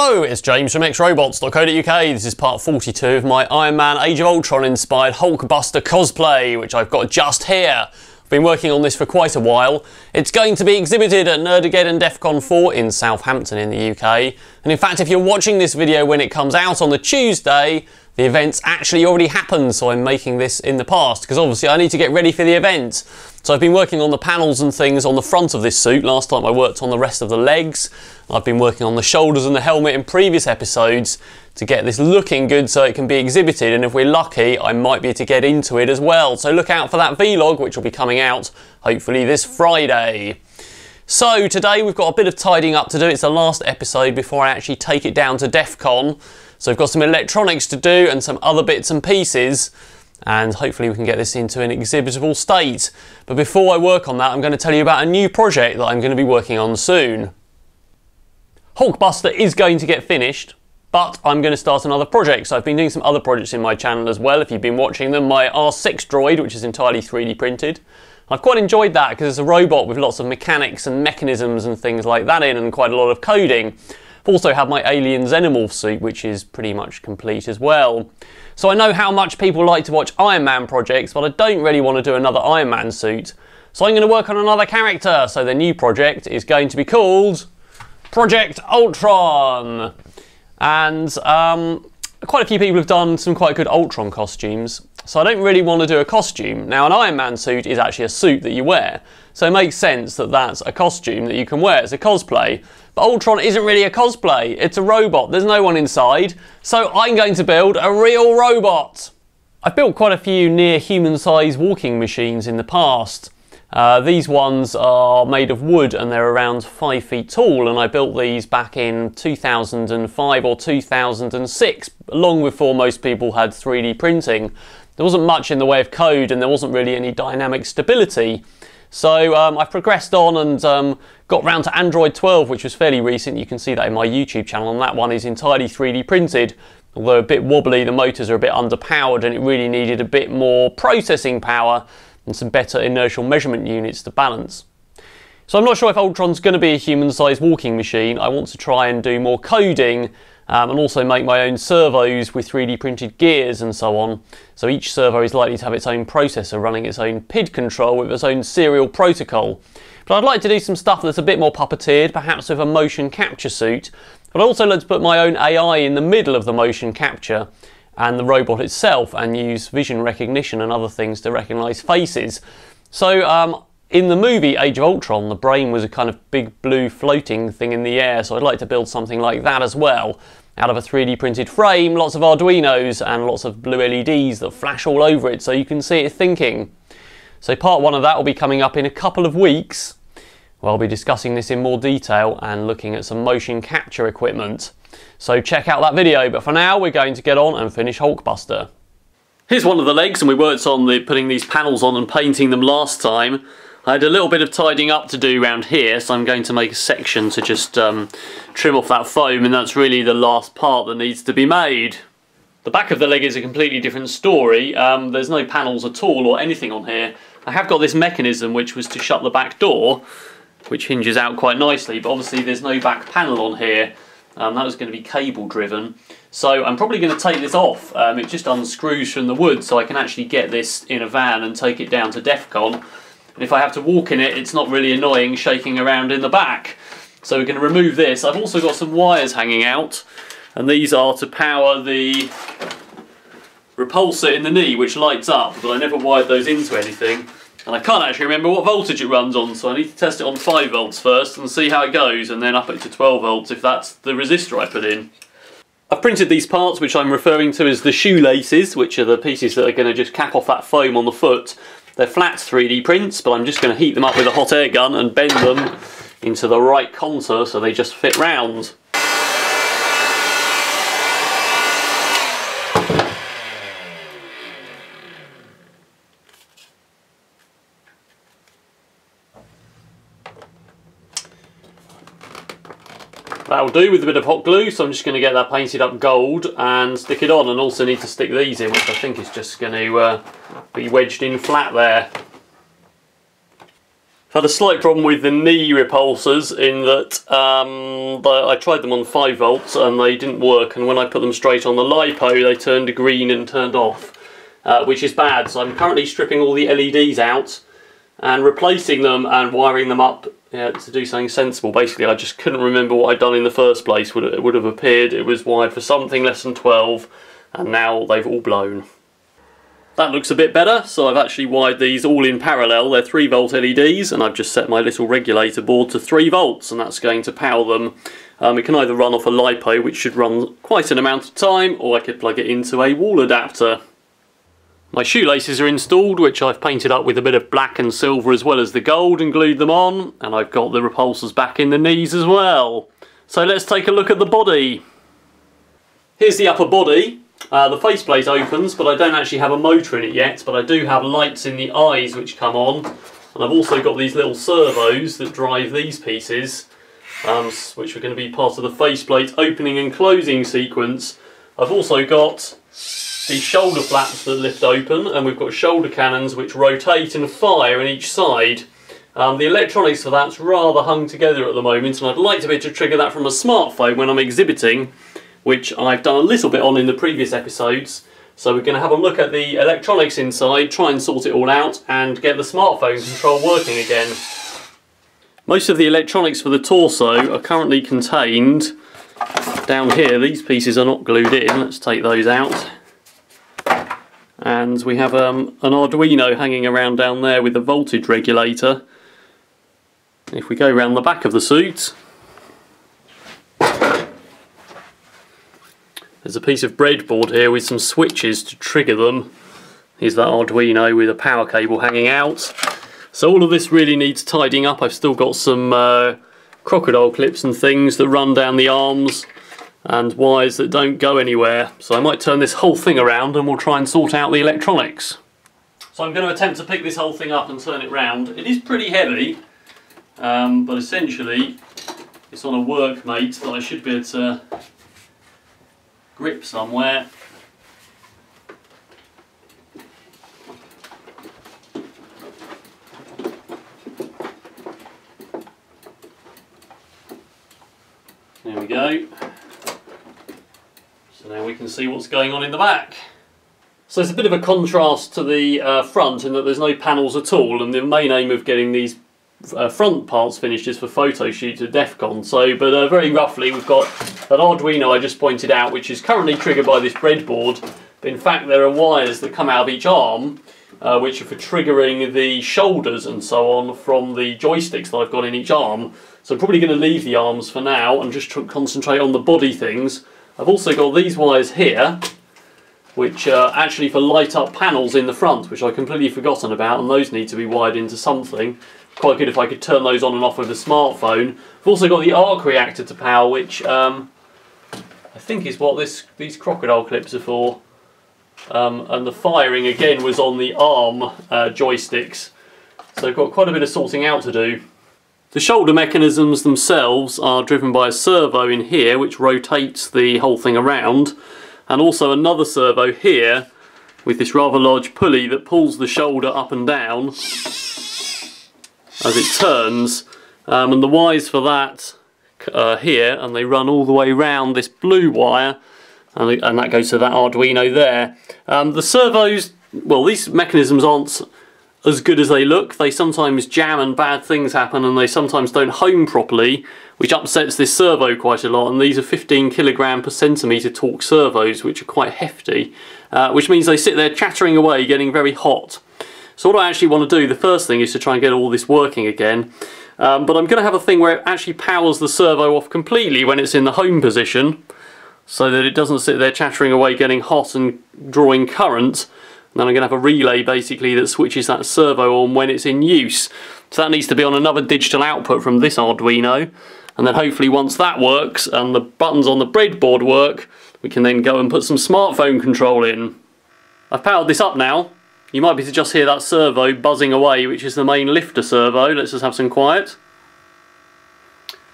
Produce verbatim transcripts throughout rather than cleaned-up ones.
Hello, it's James from x robots dot co dot U K. This is part forty-two of my Iron Man Age of Ultron inspired Hulkbuster cosplay, which I've got just here. I've been working on this for quite a while. It's going to be exhibited at NerdAgain and DEF CON four in Southampton in the U K. And in fact, if you're watching this video when it comes out on the Tuesday, the event's actually already happened, so I'm making this in the past, because obviously I need to get ready for the event. So I've been working on the panels and things on the front of this suit. Last time I worked on the rest of the legs. I've been working on the shoulders and the helmet in previous episodes to get this looking good so it can be exhibited, and if we're lucky, I might be able to get into it as well. So look out for that vlog, which will be coming out hopefully this Friday. So today we've got a bit of tidying up to do. It's the last episode before I actually take it down to DEF CON. So we've got some electronics to do and some other bits and pieces, and hopefully we can get this into an exhibitable state. But before I work on that, I'm going to tell you about a new project that I'm going to be working on soon. Hulkbuster is going to get finished, but I'm going to start another project. So I've been doing some other projects in my channel as well, if you've been watching them. My R six droid, which is entirely three D printed. I've quite enjoyed that because it's a robot with lots of mechanics and mechanisms and things like that in, and quite a lot of coding. Also have my Alien Xenomorph suit, which is pretty much complete as well. So I know how much people like to watch Iron Man projects, but I don't really want to do another Iron Man suit. So I'm going to work on another character. So the new project is going to be called Project Ultron. And um, quite a few people have done some quite good Ultron costumes. So I don't really want to do a costume. Now, an Iron Man suit is actually a suit that you wear. So it makes sense that that's a costume that you can wear. It's a cosplay. But Ultron isn't really a cosplay. It's a robot. There's no one inside. So I'm going to build a real robot. I've built quite a few near human-sized walking machines in the past. Uh, these ones are made of wood and they're around five feet tall, and I built these back in two thousand five or two thousand six, long before most people had three D printing. There wasn't much in the way of code and there wasn't really any dynamic stability. So um, I've progressed on and um, got round to Android twelve, which was fairly recent. You can see that in my YouTube channel, and that one is entirely three D printed. Although a bit wobbly, the motors are a bit underpowered and it really needed a bit more processing power and some better inertial measurement units to balance. So I'm not sure if Ultron's going to be a human-sized walking machine. I want to try and do more coding um, and also make my own servos with three D printed gears and so on. So each servo is likely to have its own processor running its own P I D control with its own serial protocol. But I'd like to do some stuff that's a bit more puppeteered, perhaps with a motion capture suit. But I'd also like to put my own A I in the middle of the motion capture and the robot itself, and use vision recognition and other things to recognise faces. So um, in the movie Age of Ultron, the brain was a kind of big blue floating thing in the air, so I'd like to build something like that as well. Out of a three D printed frame, lots of Arduinos and lots of blue L E Ds that flash all over it so you can see it thinking. So part one of that will be coming up in a couple of weeks, where I'll be discussing this in more detail and looking at some motion capture equipment. So check out that video, but for now we're going to get on and finish Hulkbuster. Here's one of the legs, and we worked on the, putting these panels on and painting them last time. I had a little bit of tidying up to do round here, so I'm going to make a section to just um, trim off that foam, and that's really the last part that needs to be made. The back of the leg is a completely different story. Um, there's no panels at all or anything on here. I have got this mechanism which was to shut the back door, which hinges out quite nicely, but obviously there's no back panel on here. Um, that was going to be cable driven. So I'm probably going to take this off. Um, it just unscrews from the wood, so I can actually get this in a van and take it down to DEF CON. And if I have to walk in it, it's not really annoying shaking around in the back. So we're going to remove this. I've also got some wires hanging out, and these are to power the repulsor in the knee, which lights up, but I never wired those into anything. And I can't actually remember what voltage it runs on, so I need to test it on five volts first and see how it goes, and then up it to twelve volts if that's the resistor I put in. I've printed these parts, which I'm referring to as the shoelaces, which are the pieces that are going to just cap off that foam on the foot. They're flat three D prints, but I'm just going to heat them up with a hot air gun and bend them into the right contour so they just fit round. That'll do with a bit of hot glue, so I'm just going to get that painted up gold and stick it on, and also need to stick these in, which I think is just going to uh, be wedged in flat there. I've had a slight problem with the knee repulsors in that um, I tried them on five volts and they didn't work, and when I put them straight on the LiPo they turned green and turned off, uh, which is bad. So I'm currently stripping all the L E Ds out and replacing them and wiring them up, yeah, to do something sensible. Basically, I just couldn't remember what I'd done in the first place. Would it would have appeared it was wired for something less than twelve, and now they've all blown. That looks a bit better, so I've actually wired these all in parallel. They're three volt L E Ds, and I've just set my little regulator board to three volts, and that's going to power them. Um, it can either run off a LiPo, which should run quite an amount of time, or I could plug it into a wall adapter. My shoelaces are installed, which I've painted up with a bit of black and silver as well as the gold and glued them on, and I've got the repulsors back in the knees as well. So let's take a look at the body. Here's the upper body. Uh, the faceplate opens, but I don't actually have a motor in it yet, but I do have lights in the eyes which come on, and I've also got these little servos that drive these pieces, um, which are going to be part of the faceplate opening and closing sequence. I've also got the shoulder flaps that lift open, and we've got shoulder cannons which rotate and fire on each side. Um, the electronics for that's rather hung together at the moment, and I'd like to be able to trigger that from a smartphone when I'm exhibiting, which I've done a little bit on in the previous episodes. So we're going to have a look at the electronics inside, try and sort it all out, and get the smartphone control working again. Most of the electronics for the torso are currently contained down here. These pieces are not glued in. Let's take those out. And we have um, an Arduino hanging around down there with a voltage regulator. If we go around the back of the suit, there's a piece of breadboard here with some switches to trigger them. Here's that Arduino with a power cable hanging out. So all of this really needs tidying up. I've still got some uh, crocodile clips and things that run down the arms and wires that don't go anywhere. So I might turn this whole thing around and we'll try and sort out the electronics. So I'm going to attempt to pick this whole thing up and turn it round. It is pretty heavy, um, but essentially it's on a workmate that I should be able to grip somewhere. There we go. So now we can see what's going on in the back. So it's a bit of a contrast to the uh, front in that there's no panels at all, and the main aim of getting these Uh, front parts finished is for photo shoots at DEF CON. So, but uh, very roughly, we've got that Arduino I just pointed out, which is currently triggered by this breadboard. But in fact, there are wires that come out of each arm, uh, which are for triggering the shoulders and so on from the joysticks that I've got in each arm. So, I'm probably going to leave the arms for now and just concentrate on the body things. I've also got these wires here, which are actually for light up panels in the front, which I completely forgotten about, and those need to be wired into something. Quite good if I could turn those on and off with a smartphone. I've also got the arc reactor to power, which um, I think is what this these crocodile clips are for. Um, and the firing again was on the arm uh, joysticks. So I've got quite a bit of sorting out to do. The shoulder mechanisms themselves are driven by a servo in here, which rotates the whole thing around, and also another servo here with this rather large pulley that pulls the shoulder up and down as it turns, um, and the wires for that uh, here, and they run all the way round this blue wire, and, and that goes to that Arduino there. Um, the servos, well, these mechanisms aren't as good as they look. They sometimes jam and bad things happen, and they sometimes don't home properly, which upsets this servo quite a lot, and these are fifteen kilogram per centimetre torque servos, which are quite hefty, uh, which means they sit there chattering away, getting very hot. So what I actually want to do, the first thing, is to try and get all this working again. Um, but I'm going to have a thing where it actually powers the servo off completely when it's in the home position, so that it doesn't sit there chattering away, getting hot and drawing current. And then I'm going to have a relay, basically, that switches that servo on when it's in use. So that needs to be on another digital output from this Arduino. And then hopefully once that works, and the buttons on the breadboard work, we can then go and put some smartphone control in. I've powered this up now. You might be able to just hear that servo buzzing away, which is the main lifter servo. Let's just have some quiet.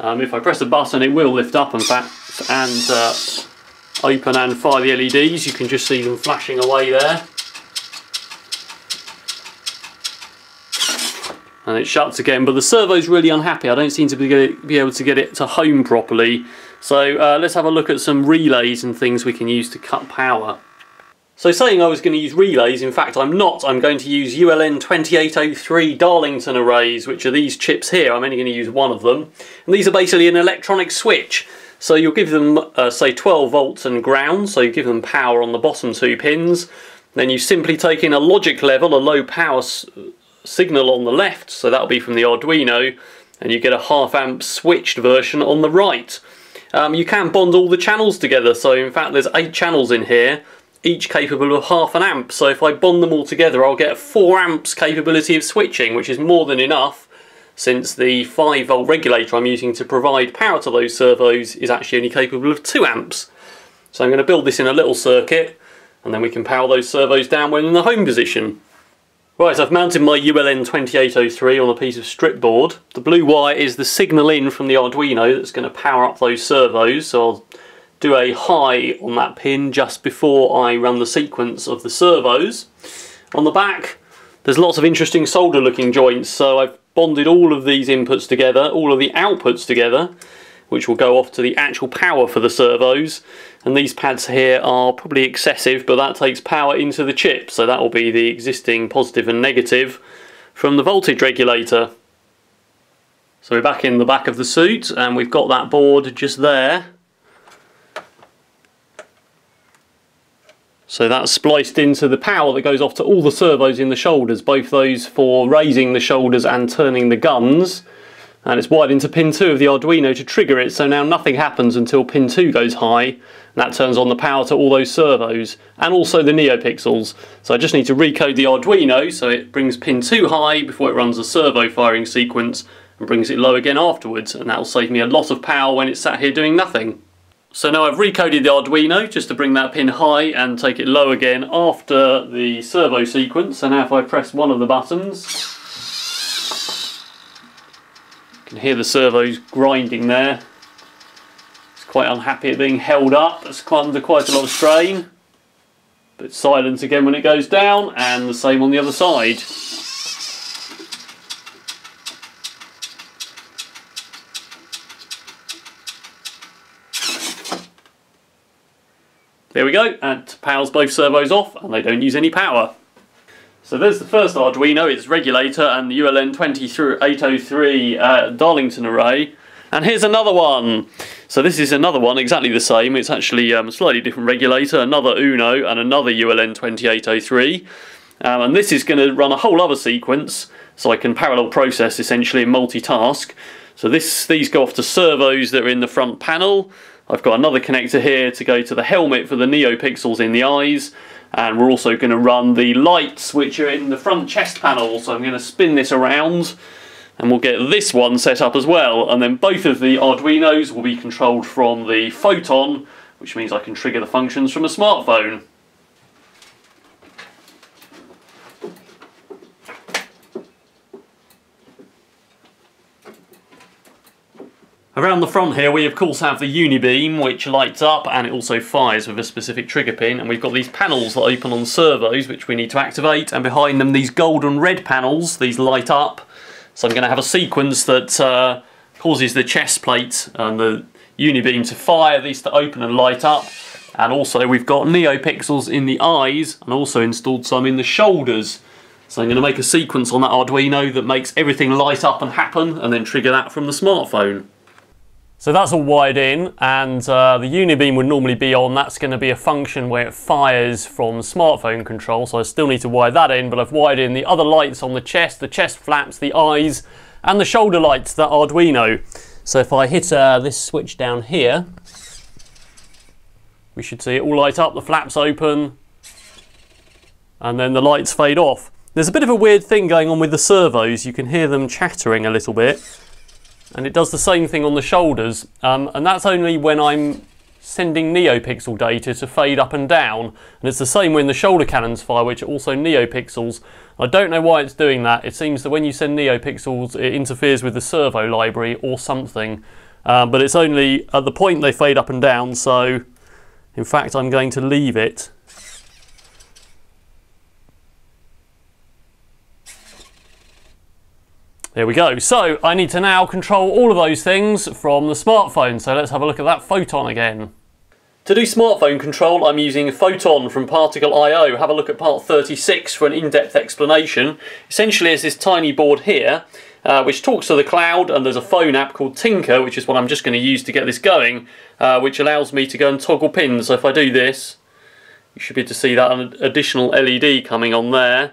Um, if I press a button, it will lift up and, and uh, open and fire the L E Ds. You can just see them flashing away there. and it shuts again, but the servo's really unhappy. I don't seem to be able to get it to home properly. So uh, let's have a look at some relays and things we can use to cut power. So saying I was going to use relays, in fact I'm not. I'm going to use U L N twenty-eight oh three Darlington arrays, which are these chips here. I'm only going to use one of them. And these are basically an electronic switch. So you'll give them, uh, say, twelve volts and ground, so you give them power on the bottom two pins. Then you simply take in a logic level, a low power s signal on the left, so that'll be from the Arduino, and you get a half amp switched version on the right. Um, you can bond all the channels together, so in fact there's eight channels in here, each capable of half an amp, so if I bond them all together I'll get four amps capability of switching, which is more than enough, since the five volt regulator I'm using to provide power to those servos is actually only capable of two amps. So I'm going to build this in a little circuit, and then we can power those servos down when in the home position. Right, I've mounted my U L N twenty-eight oh three on a piece of strip board. The blue wire is the signal in from the Arduino that's going to power up those servos, so I'll do a high on that pin just before I run the sequence of the servos. On the back there's lots of interesting solder looking joints, so I've bonded all of these inputs together, all of the outputs together, which will go off to the actual power for the servos, and these pads here are probably excessive, but that takes power into the chip, so that will be the existing positive and negative from the voltage regulator. So we're back in the back of the suit, and we've got that board just there. So that's spliced into the power that goes off to all the servos in the shoulders, both those for raising the shoulders and turning the guns. And it's wired into pin two of the Arduino to trigger it, so now nothing happens until pin two goes high, and that turns on the power to all those servos, and also the NeoPixels. So I just need to recode the Arduino so it brings pin two high before it runs a servo firing sequence, and brings it low again afterwards, and that'll save me a lot of power when it's sat here doing nothing. So now I've recoded the Arduino just to bring that pin high and take it low again after the servo sequence, and now if I press one of the buttons, you can hear the servos grinding there. It's quite unhappy at being held up, it's under quite a lot of strain. But it's silent again when it goes down, and the same on the other side. There we go, and powers both servos off and they don't use any power. So there's the first Arduino, its regulator, and the U L N twenty-eight oh three uh, Darlington array. And here's another one. So this is another one, exactly the same. It's actually um, a slightly different regulator, another UNO and another U L N twenty-eight oh three. Um, and this is going to run a whole other sequence, so I can parallel process essentially and multitask. So this, these go off to servos that are in the front panel. I've got another connector here to go to the helmet for the NeoPixels in the eyes. And we're also going to run the lights, which are in the front chest panel. So I'm going to spin this around, and we'll get this one set up as well. And then both of the Arduinos will be controlled from the Photon, which means I can trigger the functions from a smartphone. Around the front here we of course have the unibeam, which lights up and it also fires with a specific trigger pin, and we've got these panels that open on servos which we need to activate, and behind them these gold and red panels, these light up. So I'm going to have a sequence that uh, causes the chest plate and the unibeam to fire, these to open and light up, and also we've got NeoPixels in the eyes and also installed some in the shoulders. So I'm going to make a sequence on that Arduino that makes everything light up and happen, and then trigger that from the smartphone. So that's all wired in, and uh, the unibeam would normally be on. That's going to be a function where it fires from smartphone control, so I still need to wire that in, but I've wired in the other lights on the chest, the chest flaps, the eyes, and the shoulder lights, that Arduino. So if I hit uh, this switch down here, we should see it all light up, the flaps open, and then the lights fade off. There's a bit of a weird thing going on with the servos. You can hear them chattering a little bit. And it does the same thing on the shoulders, um, and that's only when I'm sending NeoPixel data to fade up and down, and it's the same when the shoulder cannons fire, which are also NeoPixels. I don't know why it's doing that. It seems that when you send NeoPixels it interferes with the servo library or something, uh, but it's only at the point they fade up and down, so in fact I'm going to leave it. There we go. So I need to now control all of those things from the smartphone. So let's have a look at that Photon again. To do smartphone control, I'm using Photon from Particle dot i o. Have a look at part thirty-six for an in-depth explanation. Essentially, it's this tiny board here, uh, which talks to the cloud, and there's a phone app called Tinker, which is what I'm just going to use to get this going, uh, which allows me to go and toggle pins. So if I do this, you should be able to see that an additional L E D coming on there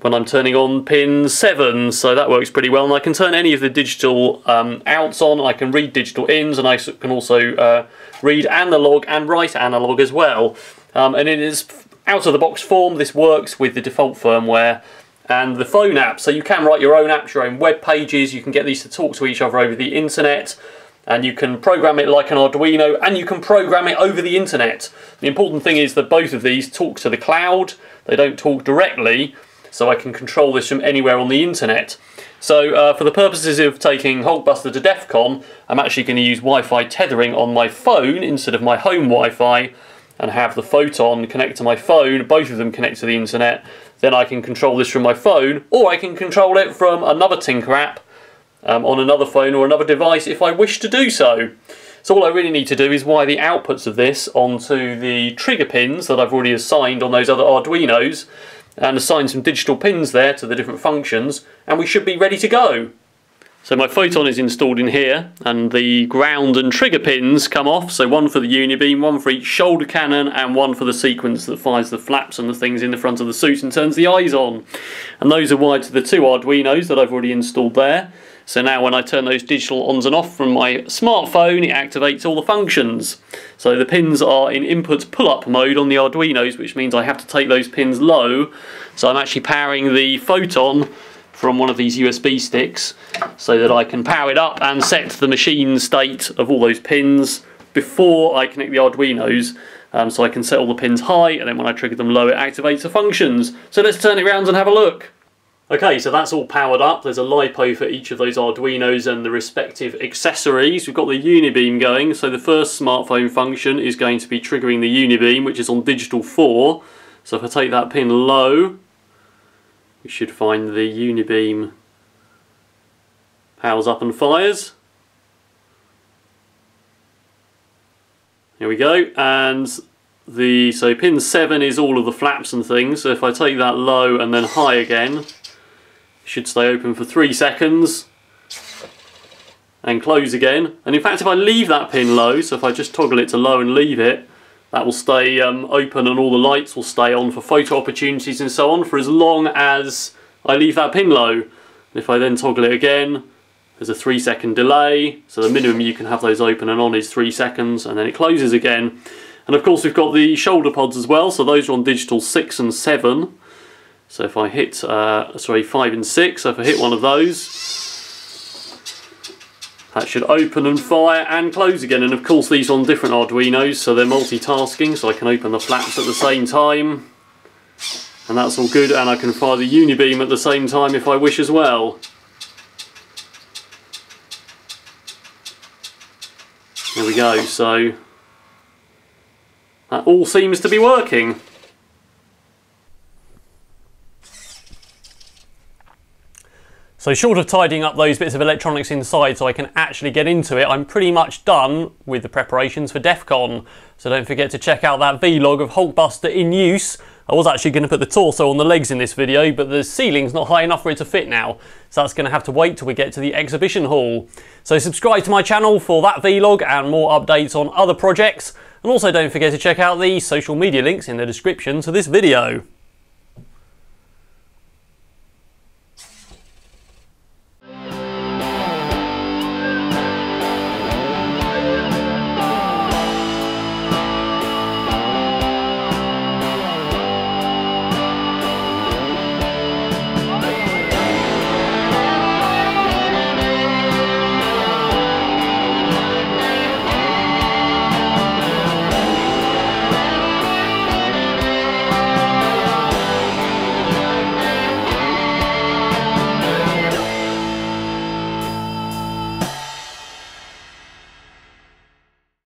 when I'm turning on pin seven, so that works pretty well. And I can turn any of the digital um, outs on, I can read digital ins, and I can also uh, read analog and write analog as well. Um, and in its out-of-the-box form, this works with the default firmware and the phone app. So you can write your own apps, your own web pages, you can get these to talk to each other over the internet, and you can program it like an Arduino, and you can program it over the internet. The important thing is that both of these talk to the cloud, they don't talk directly, so I can control this from anywhere on the internet. So uh, for the purposes of taking Hulkbuster to DEF CON, I'm actually going to use Wi-Fi tethering on my phone instead of my home Wi-Fi, and have the Photon connect to my phone, both of them connect to the internet. Then I can control this from my phone, or I can control it from another Tinker app um, on another phone or another device if I wish to do so. So all I really need to do is wire the outputs of this onto the trigger pins that I've already assigned on those other Arduinos, and assign some digital pins there to the different functions, and we should be ready to go. So my Photon is installed in here, and the ground and trigger pins come off, so one for the unibeam, one for each shoulder cannon, and one for the sequence that fires the flaps and the things in the front of the suit and turns the eyes on. And those are wired to the two Arduinos that I've already installed there. So now when I turn those digital ons and off from my smartphone, it activates all the functions. So the pins are in input pull-up mode on the Arduinos, which means I have to take those pins low. So I'm actually powering the Photon from one of these U S B sticks so that I can power it up and set the machine state of all those pins before I connect the Arduinos. Um, so I can set all the pins high, and then when I trigger them low, it activates the functions. So let's turn it around and have a look. Okay, so that's all powered up. There's a LiPo for each of those Arduinos and the respective accessories. We've got the unibeam going, so the first smartphone function is going to be triggering the unibeam, which is on digital four. So if I take that pin low, we should find the unibeam powers up and fires. Here we go, and the so pin seven is all of the flaps and things, so if I take that low and then high again, should stay open for three seconds and close again. And in fact, if I leave that pin low, so if I just toggle it to low and leave it, that will stay um, open, and all the lights will stay on for photo opportunities and so on for as long as I leave that pin low. And if I then toggle it again, there's a three second delay, so the minimum you can have those open and on is three seconds, and then it closes again. And of course we've got the shoulder pods as well, so those are on digital six and seven. So if I hit, uh, sorry, five and six, so if I hit one of those, that should open and fire and close again. And of course these are on different Arduinos, so they're multitasking, so I can open the flaps at the same time. And that's all good, and I can fire the unibeam at the same time if I wish as well. There we go, so that all seems to be working. So short of tidying up those bits of electronics inside so I can actually get into it, I'm pretty much done with the preparations for DEF CON. So don't forget to check out that vlog of Hulkbuster in use. I was actually going to put the torso on the legs in this video, but the ceiling's not high enough for it to fit now. So that's going to have to wait till we get to the exhibition hall. So subscribe to my channel for that vlog and more updates on other projects. And also don't forget to check out the social media links in the description to this video.